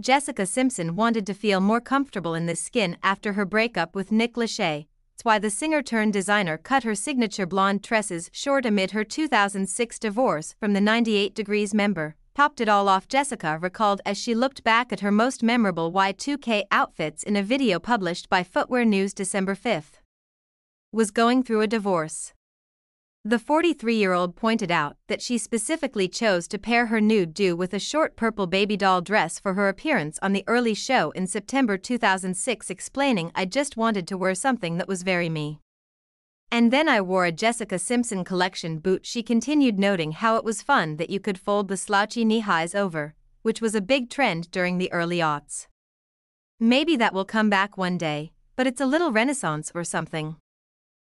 Jessica Simpson wanted to feel more comfortable in this skin after her breakup with Nick Lachey. That's why the singer-turned-designer cut her signature blonde tresses short amid her 2006 divorce from the 98 Degrees member. Topped it all off, Jessica recalled as she looked back at her most memorable Y2K outfits in a video published by Footwear News December 5. Was going through a divorce. The 43-year-old pointed out that she specifically chose to pair her nude do with a short purple baby doll dress for her appearance on The Early Show in September 2006, explaining, "I just wanted to wear something that was very me. And then I wore a Jessica Simpson collection boot." She continued, noting how it was fun that you could fold the slouchy knee-highs over, which was a big trend during the early aughts. "Maybe that will come back one day, but it's a little renaissance or something."